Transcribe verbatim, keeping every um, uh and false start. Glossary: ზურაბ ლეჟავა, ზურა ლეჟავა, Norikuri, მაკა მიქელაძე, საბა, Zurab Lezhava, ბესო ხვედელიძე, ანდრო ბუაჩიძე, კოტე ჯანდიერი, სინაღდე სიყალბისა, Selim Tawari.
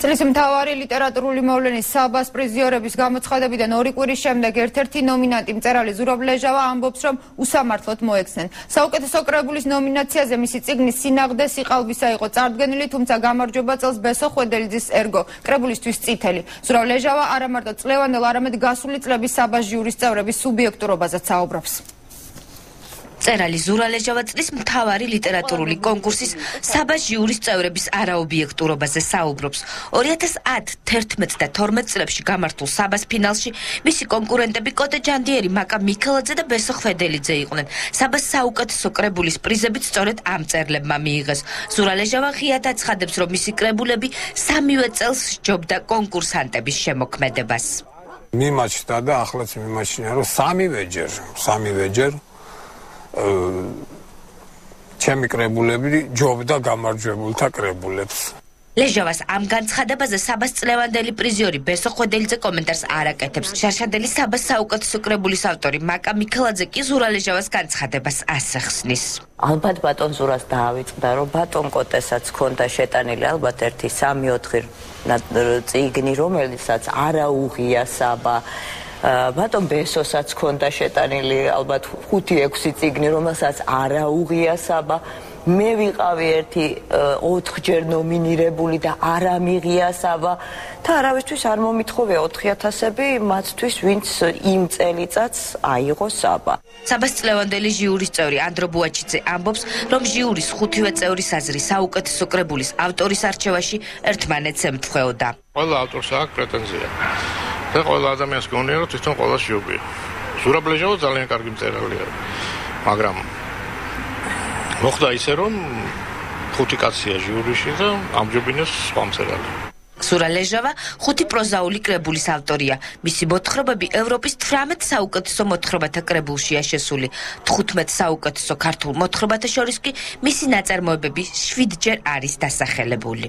Selim Tawari literatūruli mavlenis sabas priziorebis gamotskhadabidan Norikuri შემდეგ ერთ-ერთი ნომინანტი მწერალი ზურაბ ლეჟავა ამბობს რომ უსამართლოდ მოექცნენ. Საუკეთესო კრებულის ნომინაციაზე მისი წიგნის სინაღდე სიყალბისა იყო წარდგენილი, თუმცა გამარჯვება წელს ბესო ხვედელიძის ერგო კრებულისთვის წითელი. ზურაბ ლეჟავა არა მარტო წლევანდელ, არამედ გასული წლების საბას ჟიურის წევრების სუბიექტურობაზეც საუბრობს. წერალი ზურა ლეჟავა წლის მთავარი ლიტერატურული კონკურსის საბას ჟიურის წევრების არაობიექტურობაზე საუბრობს. ორი ათას ათს, თერთმეტს და თორმეტს წლებში გამართულ საბას ფინალში მისი კონკურენტები კოტე ჯანდიერი, მაკა მიქელაძე და ბესო ხვედელიძე იყვნენ. საბას საუკეთესო კრებულის პრიზებიც სწორედ ამ წერლებმა მიიღეს. ზურა ლეჟავა ღიად აცხადებს, რომ მისი კრებულები სამივე წელს სჯობდა კონკურსანტების შემოქმედებას. მიმაჩნდა და ახლაც მიმაჩნია, რომ სამივეჯერ, სამივეჯერ ჩემი კრებულები ჯობდა გამარჯვებულთა კრებულებს. ლეჟავას ამ განცხადებაზე საბას წლევანდელი პრიზიორი ბესო ხვედელიძე კომენტარს არ აკეთებს. შარშანდელი საბას საუკეთესო კრებულის ავტორი მაკა მიქელაძე კი ზურა ლეჟავას განცხადებას ასე ხსნის. ალბათ ბატონ ზურას დაავიწყდა, რომ ბატონ კოტესაც ჰქონდა შეტანილი ალბათ ერთი სამი ოთხი წიგნი, რომელიცაც არაუღია საბა. ბატონ ბესოსაც ჰქონდა შეტანილი ალბათ ხუთი ექვსი წიგნი, რომელსაც არაუღია საბა. მე ვიყავი ერთი ოთხჯერ ნომინირებული და არა მიღია საბა. და არავისთვის არ მომითხოვია ოთხი ათასები მათთვის, ვინც იმ წელიწადს აიღო საბა. საბას წლევანდელი ჟიურის წევრი ანდრო ბუაჩიძე ამბობს, რომ ჟიურის ხუთივე წევრის აზრი საუკეთესო კრებულის ავტორის არჩევაში ერთმანეთს ემთხვეოდა. ყველა ავტორს აქვს პრეტენზია. და ყველა ადამიანს გონია, რომ თვითონ ყოველს შეუბია. ზურაბ ლეჟავა ძალიან კარგი მწერალია, მაგრამ მოხდა ისე, რომ ხუთი კაცია ჟიურიში და ამჯობინეს სხვა მწერალი. ზურა ლეჟავა ხუთი პროზაული კრებულის ავტორია. მისი მოთხრობები ევროპის თვრამეტ საუკეთესო მოთხრობათა კრებულშია შესული. თხუთმეტ საუკეთესო ქართულ მოთხრობათა შორის კი მისი ნაწარმოებები შვიდჯერ არის დასახელებული.